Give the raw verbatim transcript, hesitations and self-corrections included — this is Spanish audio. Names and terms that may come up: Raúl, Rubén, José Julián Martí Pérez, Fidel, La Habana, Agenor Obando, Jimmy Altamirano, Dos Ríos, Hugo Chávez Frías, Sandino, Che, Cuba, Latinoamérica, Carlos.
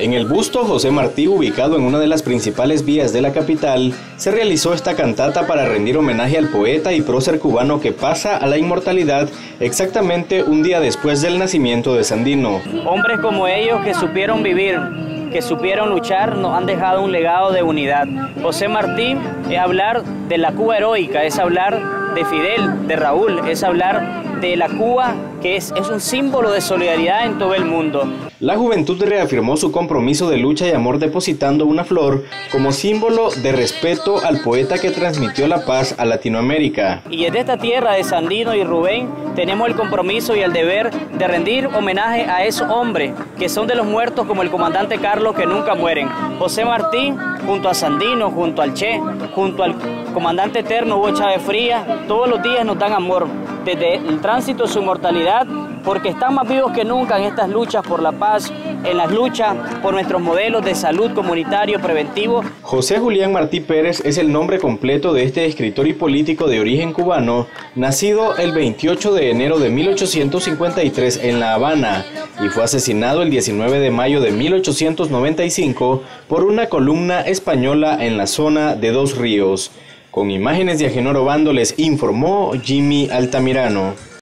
En el busto José Martí, ubicado en una de las principales vías de la capital, se realizó esta cantata para rendir homenaje al poeta y prócer cubano que pasa a la inmortalidad exactamente un día después del nacimiento de Sandino. Hombres como ellos que supieron vivir, que supieron luchar, nos han dejado un legado de unidad. José Martí es hablar de la Cuba heroica, es hablar de Fidel, de Raúl, es hablar de la Cuba que es, es un símbolo de solidaridad en todo el mundo. La juventud reafirmó su compromiso de lucha y amor depositando una flor como símbolo de respeto al poeta que transmitió la paz a Latinoamérica. Y desde esta tierra de Sandino y Rubén tenemos el compromiso y el deber de rendir homenaje a esos hombres que son de los muertos, como el comandante Carlos, que nunca mueren. José Martí, junto a Sandino, junto al Che, junto al comandante eterno Hugo Chávez Frías, todos los días nos dan amor desde el tránsito a su mortalidad, porque están más vivos que nunca en estas luchas por la paz, en las luchas por nuestros modelos de salud comunitario preventivo. José Julián Martí Pérez es el nombre completo de este escritor y político de origen cubano, nacido el veintiocho de enero de mil ochocientos cincuenta y tres en La Habana y fue asesinado el diecinueve de mayo de mil ochocientos noventa y cinco por una columna española en la zona de Dos Ríos. Con imágenes de Agenor Obando les informó Jimmy Altamirano.